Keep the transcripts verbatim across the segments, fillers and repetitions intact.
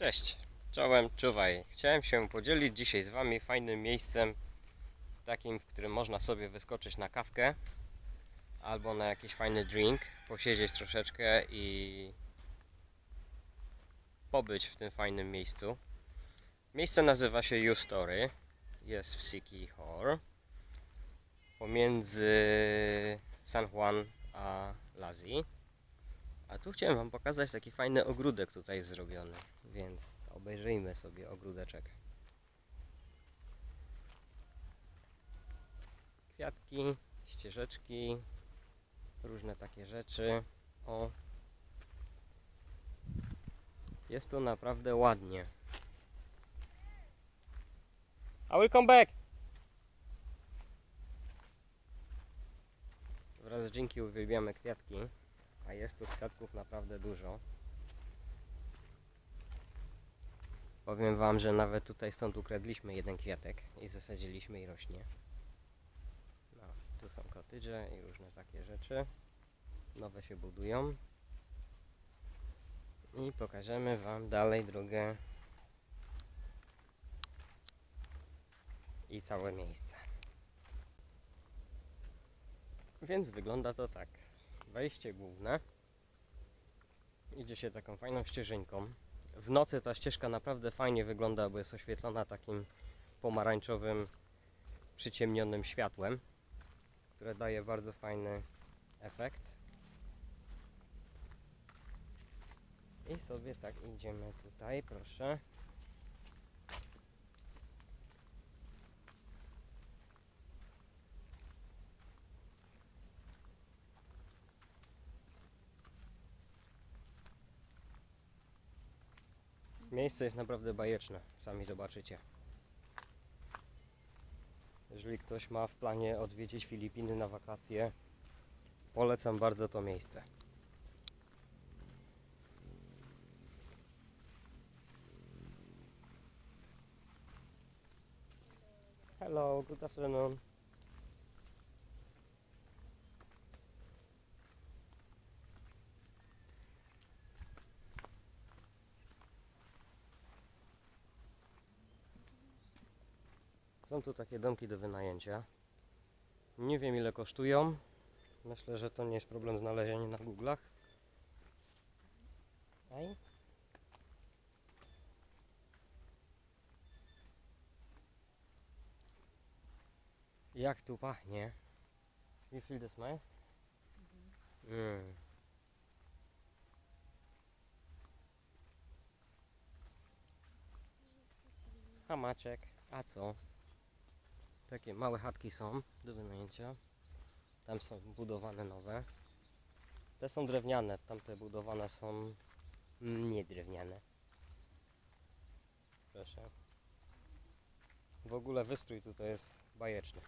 Cześć, czołem, czuwaj. Chciałem się podzielić dzisiaj z Wami fajnym miejscem, takim, w którym można sobie wyskoczyć na kawkę albo na jakiś fajny drink, posiedzieć troszeczkę i pobyć w tym fajnym miejscu. Miejsce nazywa się U Story, jest w Siquijor, pomiędzy San Juan a Lazi. A tu chciałem Wam pokazać taki fajny ogródek tutaj jest zrobiony, więc obejrzyjmy sobie ogródeczek. Kwiatki, ścieżeczki, różne takie rzeczy. O, jest tu naprawdę ładnie. I will come back! Wraz z Jinki uwielbiamy kwiatki. A jest tu kwiatków naprawdę dużo. Powiem Wam, że nawet tutaj stąd ukradliśmy jeden kwiatek i zasadziliśmy i rośnie. No, tu są kotedże i różne takie rzeczy. Nowe się budują. I pokażemy Wam dalej drogę i całe miejsce. Więc wygląda to tak. Wejście główne, idzie się taką fajną ścieżynką. W nocy ta ścieżka naprawdę fajnie wygląda, bo jest oświetlona takim pomarańczowym, przyciemnionym światłem, które daje bardzo fajny efekt. I sobie tak idziemy tutaj, proszę. Miejsce jest naprawdę bajeczne, sami zobaczycie. Jeżeli ktoś ma w planie odwiedzić Filipiny na wakacje, polecam bardzo to miejsce. Hello, good afternoon. Są tu takie domki do wynajęcia. Nie wiem, ile kosztują. Myślę, że to nie jest problem znalezienia na Google'ach. Jak tu pachnie? You feel the smell? Mm. Hamaczek. A co? Takie małe chatki są do wynajęcia. Tam są budowane nowe. Te są drewniane, tamte budowane są niedrewniane. Proszę. W ogóle wystrój tutaj jest bajeczny.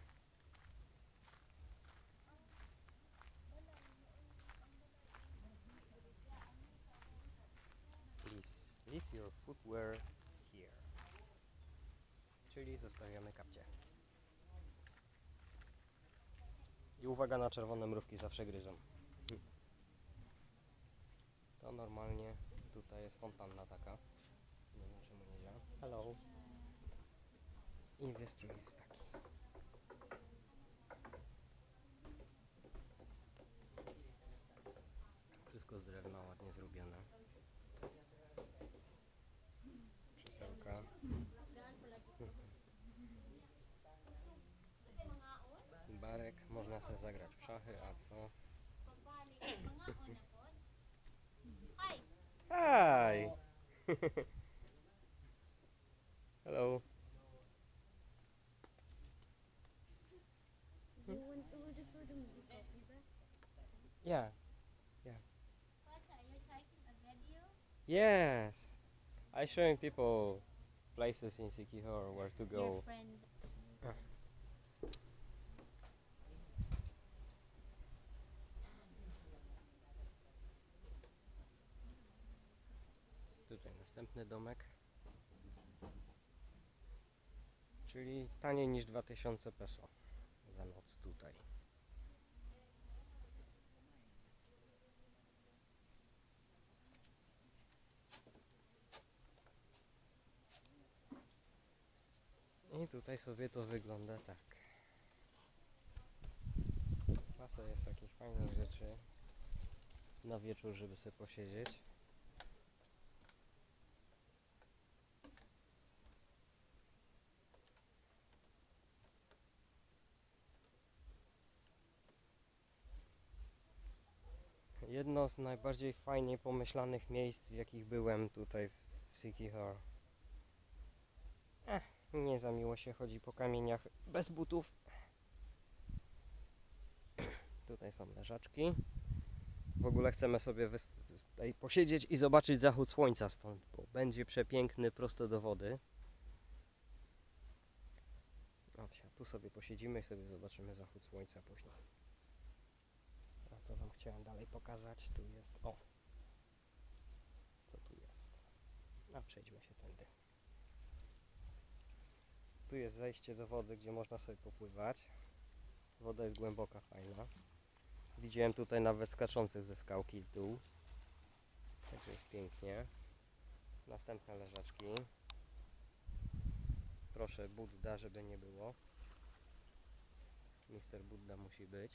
Please leave your footwear here. Czyli zostawiamy kapcie. I uwaga na czerwone mrówki, zawsze gryzą. To normalnie tutaj jest fontanna taka. Nie wiem, czemu nie działa. Hello. I wystrój jest taki. Wszystko z drewna ładnie zrobione. Krzesełka. Barek, można sobie zagrać w szachy, a co? Hi! Hello! Yeah. Yeah. You're taking a video? Yes! I'm showing people places in Siquijor where to go. Tutaj następny domek, czyli taniej niż dwa tysiące peso za noc tutaj. I tutaj sobie to wygląda tak. Masa jest takich fajnych rzeczy na wieczór, żeby sobie posiedzieć. Jedno z najbardziej fajnie pomyślanych miejsc, w jakich byłem tutaj w Siquijor. Ech, nie za miło się chodzi po kamieniach bez butów. Tutaj są leżaczki. W ogóle chcemy sobie tutaj posiedzieć i zobaczyć zachód słońca stąd, bo będzie przepiękny prosto do wody. Dobrze, tu sobie posiedzimy i sobie zobaczymy zachód słońca później. A co wam chciałem dalej pokazać? Tu jest... O! Co tu jest? A przejdźmy się tędy. Tu jest zejście do wody, gdzie można sobie popływać. Woda jest głęboka, fajna. Widziałem tutaj nawet skaczących ze skałki w dół. Także jest pięknie. Następne leżaczki. Proszę Budda, żeby nie było. Mister Budda musi być.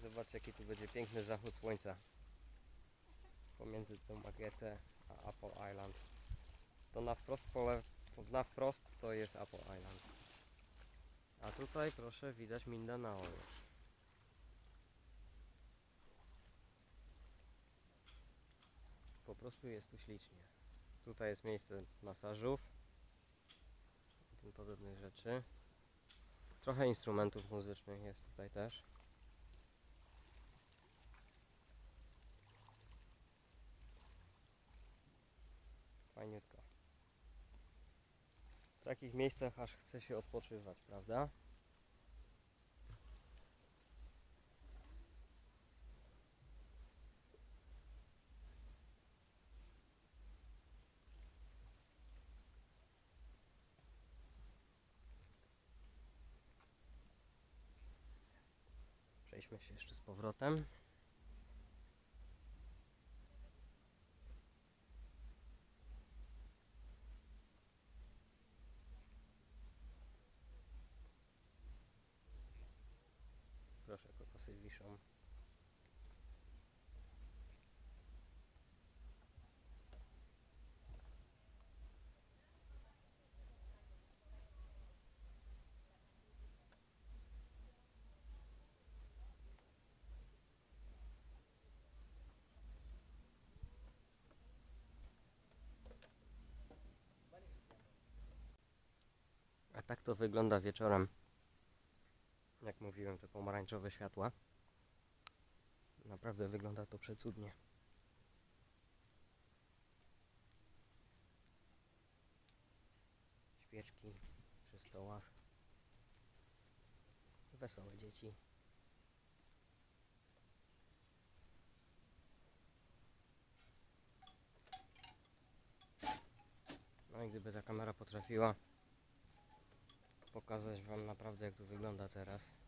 Zobaczcie, jaki tu będzie piękny zachód słońca. Pomiędzy tą makietę a Apple Island. To na wprost pole... Na wprost to jest Apple Island. A tutaj proszę widać Mindanao już. Po prostu jest tu ślicznie. Tutaj jest miejsce masażów i tym podobnych rzeczy. Trochę instrumentów muzycznych jest tutaj też. Fajniutko. W takich miejscach aż chce się odpoczywać, prawda? Przejdźmy się jeszcze z powrotem. Proszę, kokosy wiszą. A tak to wygląda wieczorem. Jak mówiłem, te pomarańczowe światła. Naprawdę wygląda to przecudnie. Świeczki przy stołach. Wesołe dzieci. No i gdyby ta kamera potrafiła pokazać wam naprawdę, jak to wygląda teraz.